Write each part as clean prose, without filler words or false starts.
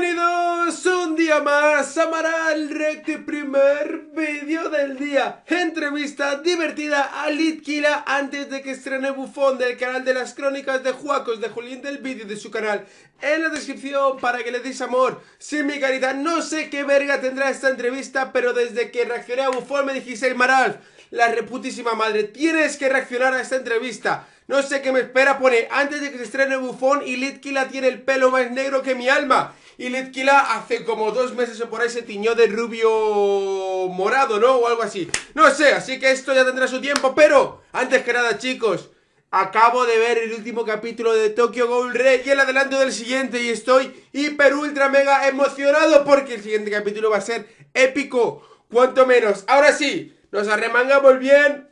Bienvenidos un día más a Maralb React, primer vídeo del día. Entrevista divertida a Lit Killah antes de que estrene Bufón, del canal de las Crónicas de Juacos de Julián, del vídeo de su canal en la descripción para que le deis amor. Sin mi caridad no sé qué verga tendrá esta entrevista, pero desde que reaccioné a Bufón me dijisteis: Maralb, la reputísima madre, tienes que reaccionar a esta entrevista. No sé qué me espera. Pone: antes de que se estrene Bufón y Lit Killah tiene el pelo más negro que mi alma. Y Lit Killah hace como 2 meses o por ahí se tiñó de rubio morado, ¿no? O algo así. No sé, así que esto ya tendrá su tiempo. Pero antes que nada, chicos, acabo de ver el último capítulo de Tokyo Gold Rey y el adelanto del siguiente, y estoy hiper ultra mega emocionado porque el siguiente capítulo va a ser épico, cuanto menos. Ahora sí, nos arremangamos bien.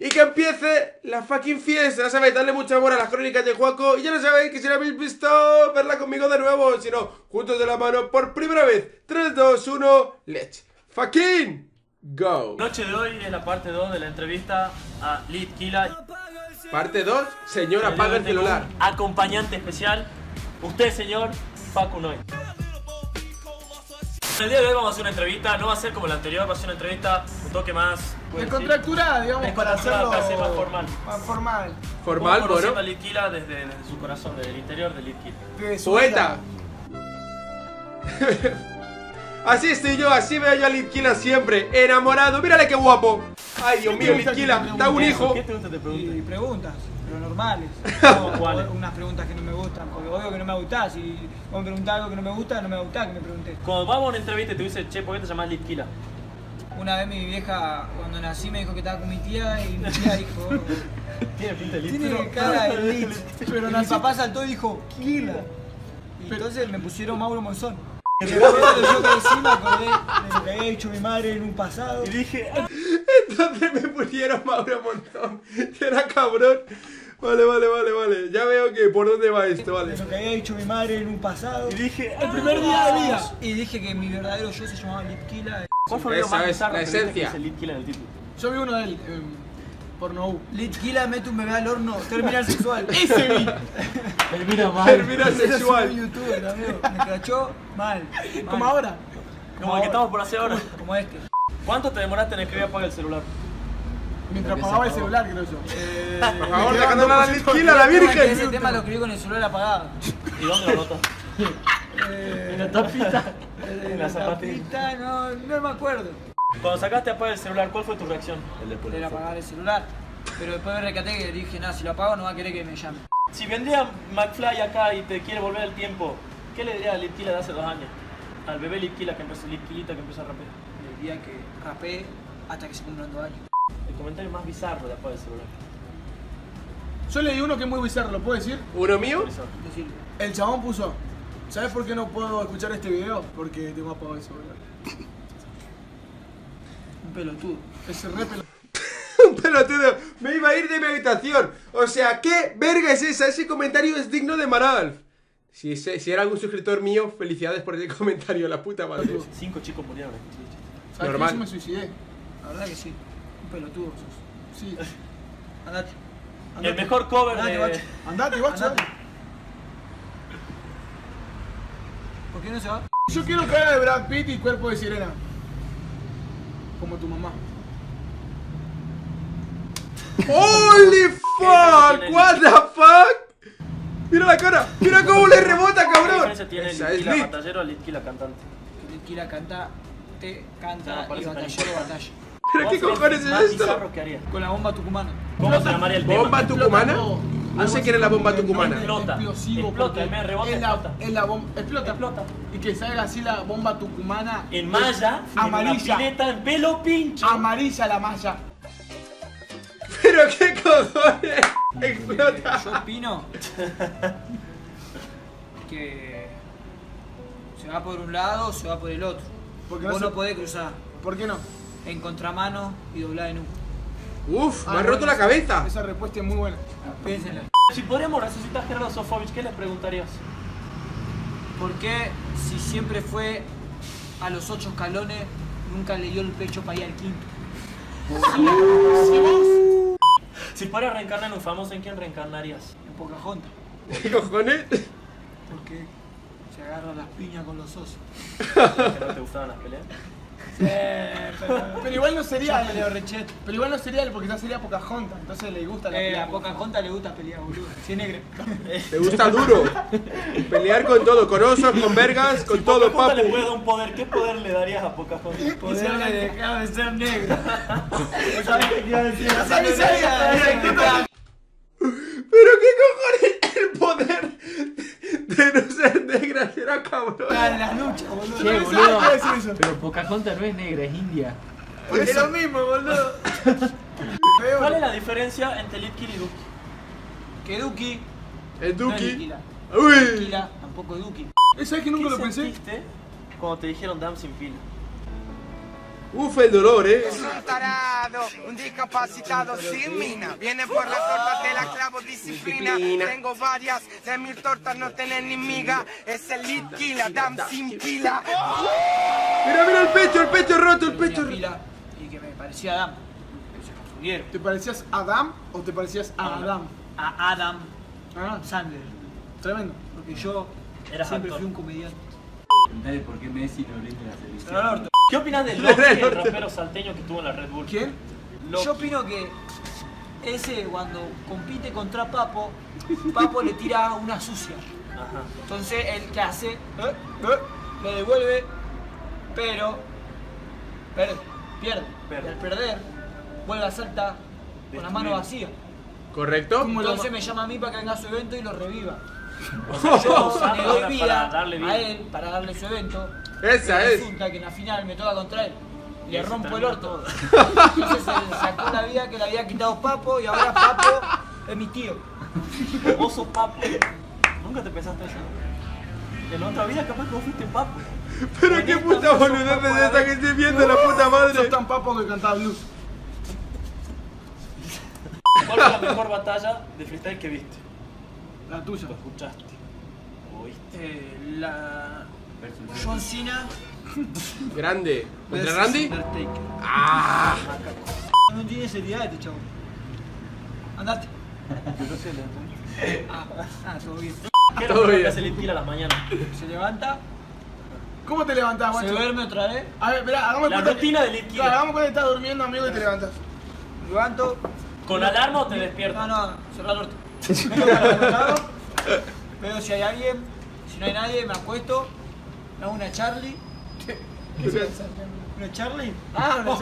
Y que empiece la fucking fiesta. Ya sabéis, darle mucho amor a las Crónicas de Juaco. Y ya lo sabéis, que si la habéis visto, verla conmigo de nuevo. Si no, juntos de la mano por primera vez. 3, 2, 1, let's fucking go. Noche de hoy es la parte 2 de la entrevista a Lit Killah. Parte 2, señor, apaga el celular. Acompañante especial, usted, señor Paco Noi. El día de hoy vamos a hacer una entrevista, no va a ser como la anterior, va a ser una entrevista un toque más... descontracturada, digamos, para hacerlo más formal. Formal, bueno. Conociendo a Lit Killah desde su corazón, desde el interior de Lit Killah. ¡Poeta! Así estoy yo, así veo yo a Lit Killah siempre, enamorado. Mírale qué guapo. Ay, Dios mío, Lit Killah, da un hijo. ¿Qué te gusta te preguntas? Y preguntas, pero normales. ¿Cuáles? Unas preguntas que no me gustan, porque obvio que no me gustás. Si vos me preguntás algo que no me gusta que me preguntes. Cuando vamos a una entrevista y te dice: che, ¿por qué te llamás Lit Killah? Una vez mi vieja, cuando nací, me dijo que estaba con mi tía y mi tía dijo: tiene pinta de Lit. Tiene cara de Lit. Pero mi papá saltó y dijo: Killah. Y entonces me pusieron Mauro Monzón. Yo que encima acordé de lo que había hecho mi madre en un pasado. Y dije: entonces me pusieron Mauro Monzón. Que era cabrón. Vale. Ya veo que por dónde va esto, vale. Lo que había dicho mi madre en un pasado. Y dije: el primer día de vida. Y dije que mi verdadero yo se llamaba Lit Killah. ¿Cuál fue el video más bizarro que dice Lit Killah en el título? Yo vi uno de él, porno U. Lit Killah mete un bebé al horno, terminal sexual. ¡Ese vi! Termina mal. Termina sexual. YouTuber, amigo. Me cachó mal. Como ahora. Como el que estamos por hacer ahora. Como este. ¿Cuánto te demoraste en escribir apaga el celular? Mientras apagaba el celular, creo yo. Por favor, dejándole a Lit Killah, la virgen. Ese tema lo escribí con el celular apagado. ¿Y dónde lo notas? En la tapita. En la zapatilla. No me acuerdo. Cuando sacaste a apagar el celular, ¿cuál fue tu reacción? Era apagar el celular. Pero después me recaté que dije: nada, si lo apago no va a querer que me llame. Si vendría McFly acá y te quiere volver al tiempo, ¿qué le diría a Lit Killah de hace 2 años? Al bebé Lit Killah que empezó, Lipkilita que empezó a rapear. Le diría que rapee hasta que se cumplan 2 años. El comentario más bizarro de apagar el celular. Yo leí uno que es muy bizarro, ¿lo puedo decir? ¿Uno mío? El chabón puso: ¿sabes por qué no puedo escuchar este video? Porque tengo apagado el celular. Un pelotudo. Ese re pelotudo. Un pelotudo. Me iba a ir de mi habitación. O sea, ¿qué verga es esa? Ese comentario es digno de Maradalf. Si era algún suscriptor mío, felicidades por el comentario, la puta madre. 5 chicos murieron. Normal. Yo me suicidé. La verdad que sí. Un pelotudo sos. Sí. Andate. El mejor cover de... Andate, guacho. ¿Por qué no se va? Yo quiero cara de Brad Pitt y cuerpo de sirena. Como tu mamá. ¡Holy fuck! ¡What the fuck! ¡Mira la cara! ¡Mira cómo le rebota, cabrón! ¿Qué tiene Lit Killah batallero o Lit Killah cantante? Lit Killah canta, te canta y batallero batalla. ¿Pero qué cojones es esto? Con la bomba tucumana. ¿Cómo se llamaría el tema? ¿Bomba tucumana? No sé qué era la bomba tucumana. Explota, el me rebota, explota. Y que salga así la bomba tucumana. En malla, amarilla. En pileta, en pelo pincho. Amarilla la malla. Pero qué cojones. Explota. Yo opino que se va por un lado o se va por el otro. Vos no podés cruzar. ¿Por qué no? En contramano y doblada en U. Uf, me ha roto la cabeza. Esa respuesta es muy buena. Piénsenla. Si podríamos resucitar a Gerardo Sofovich, ¿qué les preguntarías? ¿Por qué, si siempre fue a los 8 escalones, nunca le dio el pecho para ir al 5.? Si fuera a reencarnar en un famoso, ¿en quién reencarnarías? En Pocahontas. ¿Qué cojones? porque se agarra las piñas con los osos. ¿Que no te gustaban las peleas? Sí, pero igual no sería el, pero igual no sería él, porque ya sería Pocahontas, entonces le gusta la pelea. A Pocahontas le gusta pelear, boludo. Si es negro. Le gusta duro. Pelear con todo, con osos, con vergas, con si todo, papu. Le puedes dar un poder, ¿qué poder le darías a Pocahontas? Poder le dejaba de ser negro. ¿Sabes qué iba a decir? Pero qué cojones el poder de no ser negra será cabrón. En las luchas, boludo. Che, boludo. Pero Pocahontas no es negra, es india. Pues es lo mismo, boludo. ¿Cuál es la diferencia entre Lipkilita y Duki? Que Duki es Duki. No es Lipkilita, tampoco es Duki. Esa es que nunca lo pensé. Cuando te dijeron Dam sin pila. Uf, el dolor, Es un tarado, un discapacitado sin mina. Viene por las tortas de la clavo disciplina. Tengo varias de mil tortas, no tenés ni miga. Es el Lit Killah, Dam sin pila. Mira, mira el pecho roto, el pecho roto. Y que me parecía Adam. Se confundieron. ¿Te parecías a Adam o te parecías a Adam? A Adam Sandler. Tremendo, porque yo siempre fui un comediante. Preguntale por qué Messi no brinde la selección. ¿Qué opinas de Loki, el rapero salteño que estuvo en la Red Bull? ¿Quién? Loki. Yo opino que ese, cuando compite contra Papo, Papo le tira una sucia. Ajá. Entonces él que hace, le devuelve, pero pierde. Al perder, vuelve a Salta con las manos vacías. ¿Correcto? Entonces me llama a mí para que venga a su evento y lo reviva. O sea, yo le doy vida a él para darle su evento. Esa es. Resulta que en la final me toca contra él. Le rompo el orto. Entonces se sacó la vida que le había quitado Papo y ahora Papo es mi tío. Vos sos Papo. Nunca te pensaste eso. En otra vida capaz que vos fuiste Papo. Pero qué puta boludez es esa que estoy viendo, la puta madre. Sos tan Papo que cantaba blues. ¿Cuál es la mejor batalla de freestyle que viste? La tuya. ¿Lo escuchaste? ¿Lo oíste? La... John Cena. Grande. ¿Contra Randy? Undertake. ¡Ah! No tiene seriedad este chavo. Andate. No sé, le todo bien. ¿Qué es lo que se le tira a las mañanas? Se levanta. ¿Cómo te levantás, macho? Se duerme otra vez. A ver, esperá, hagamos la rutina de Lit Killah. Hagamos cuando estás durmiendo, amigo, y te levantas. Levanto. ¿Con alarma o te despiertas? No, cerrá el orto. Veo si hay alguien, si no hay nadie, me acuesto, hago una Charlie. ¿Qué es una Charlie? Ah, una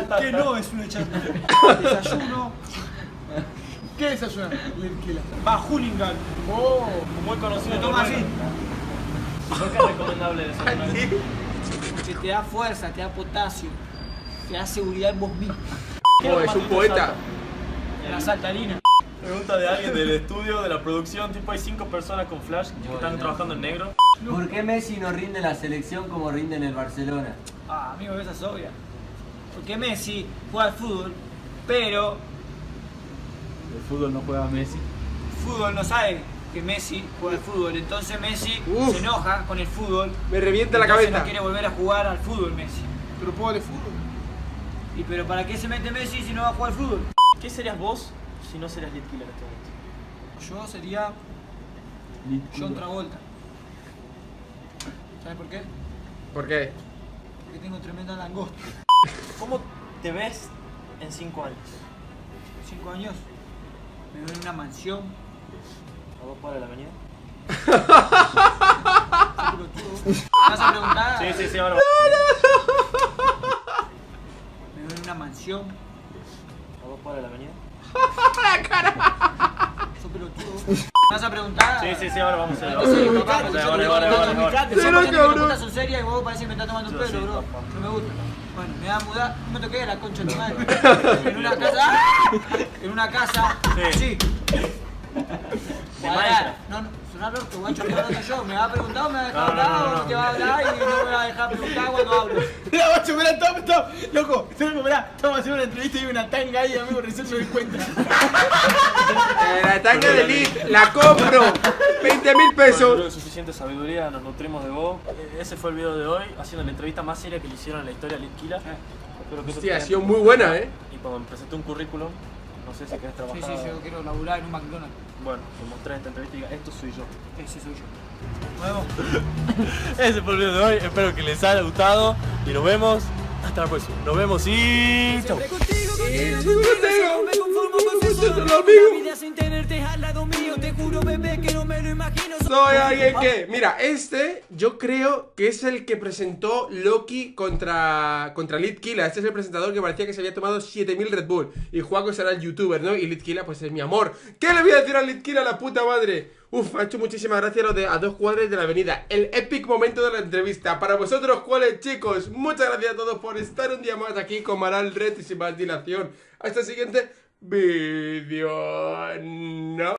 Charlie. ¿Qué no es una Charlie? Desayuno. ¿Qué desayuno? Va Julián. Oh, muy conocido. Me toma así. ¿Qué es recomendable de desayunar? Que te da fuerza, te da potasio, te da seguridad en vos mismo. Oh, es un poeta. La saltarina. Pregunta de alguien del estudio, de la producción, tipo hay 5 personas con flash que están trabajando en negro. ¿Por qué Messi no rinde en la selección como rinde en el Barcelona? Ah, amigo, esa es obvia. Porque Messi juega al fútbol, pero... ¿El fútbol no juega Messi? El fútbol no sabe que Messi juega al fútbol, entonces Messi se enoja con el fútbol. Me revienta la cabeza. No quiere volver a jugar al fútbol Messi. Pero juega al fútbol. ¿Y pero para qué se mete Messi si no va a jugar al fútbol? ¿Qué serías vos? Si no serías Lit Killah en este momento. Yo sería... John Travolta. ¿Sabes por qué? ¿Por qué? Porque tengo tremenda langosta. ¿Cómo te ves en 5 años? ¿En 5 años? Me veo en una mansión. ¿A 2 cuadras de la avenida? ¿Vas a preguntar? Sí, sí, sí, ahora. Me veo en una mansión. ¿A 2 cuadras de la avenida? La cara. Sos pelotudo. ¿Vas a preguntar? Sí, sí, sí, ahora vamos a ver. Las preguntas son serias y vos parece que me estás tomando un pelo, bro. No me gusta. Bueno, me va a mudar. No me toqué la concha de tu madre. En una casa. En una casa. Sí. No, no. Sonar orto, guacho, me va a hablar yo. ¿Me va a preguntar o me va a dejar hablar? O te va a hablar y no me va a dejar preguntar cuando hablo. Mirá, guacho, mirá, toma, loco, mirá, estamos haciendo una entrevista y hay una tanga ahí, amigo, recién me doy cuenta. La tanga de Lit, la compro. 20.000 pesos. Bueno, suficiente sabiduría, nos nutrimos de vos. Ese fue el video de hoy, haciendo la entrevista más seria que le hicieron en la historia a Lit Killah. Hostia, ha sido muy buena, Y cuando me presenté un currículum, No sé si querés trabajar. Sí, sí, yo quiero laburar en un McDonald's. Bueno, te mostré esta entrevista y diga, esto soy yo. Ese soy yo. Nos vemos. Ese fue el video de hoy. Espero que les haya gustado. Y nos vemos. Hasta la próxima. Nos vemos y... chau. Soy alguien que... Mira, este yo creo que es el que presentó Loki contra Lit Killah. Este es el presentador que parecía que se había tomado 7000 Red Bull. Y Juanco será el youtuber, ¿no? Y Lit Killah, pues es mi amor. ¿Qué le voy a decir a Lit Killah, la puta madre? Uf, ha hecho muchísimas gracias lo de a 2 cuadras de la avenida. El epic momento de la entrevista. Para vosotros, ¿cuáles, chicos? Muchas gracias a todos por estar un día más aquí con Maralb React y sin más dilación. Hasta el siguiente video. No.